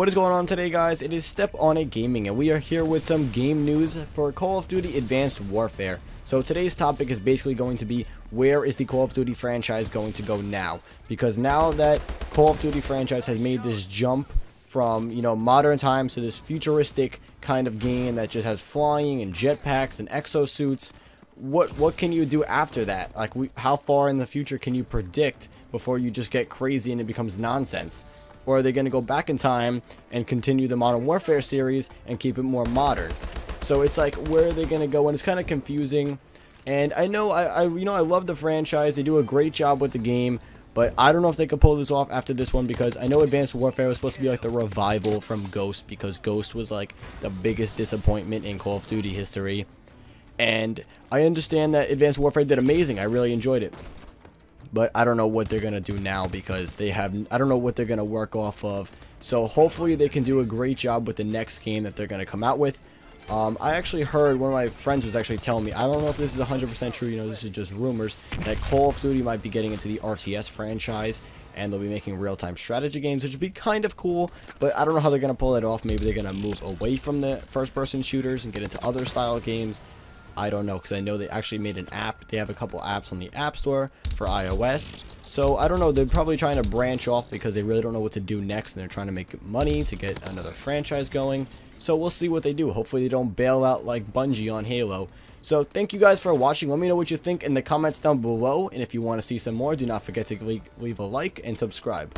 What is going on today, guys? It is Step On It Gaming, and we are here with some game news for Call of Duty Advanced Warfare. So today's topic is basically going to be, where is the Call of Duty franchise going to go now? Because now that Call of Duty franchise has made this jump from, you know, modern times to this futuristic kind of game that just has flying and jetpacks and exosuits, what can you do after that? Like, how far in the future can you predict before you just get crazy and it becomes nonsense? Or are they going to go back in time and continue the Modern Warfare series and keep it more modern? So it's like, where are they going to go? And it's kind of confusing. And I know, I love the franchise. They do a great job with the game. But I don't know if they could pull this off after this one, because I know Advanced Warfare was supposed to be like the revival from Ghost, because Ghost was like the biggest disappointment in Call of Duty history. And I understand that Advanced Warfare did amazing. I really enjoyed it. But I don't know what they're going to do now, because they have, I don't know what they're going to work off of. So hopefully they can do a great job with the next game that they're going to come out with. I actually heard, one of my friends was actually telling me, I don't know if this is 100% true, you know, this is just rumors, that Call of Duty might be getting into the RTS franchise, and they'll be making real-time strategy games, which would be kind of cool, but I don't know how they're going to pull that off. Maybe they're going to move away from the first-person shooters and get into other style games. I don't know, because I know they actually made an app. They have a couple apps on the App Store for iOS. So I don't know. They're probably trying to branch off because they really don't know what to do next, and they're trying to make money to get another franchise going. So we'll see what they do. Hopefully they don't bail out like Bungie on Halo. So thank you guys for watching. Let me know what you think in the comments down below. And if you want to see some more, do not forget to leave a like and subscribe.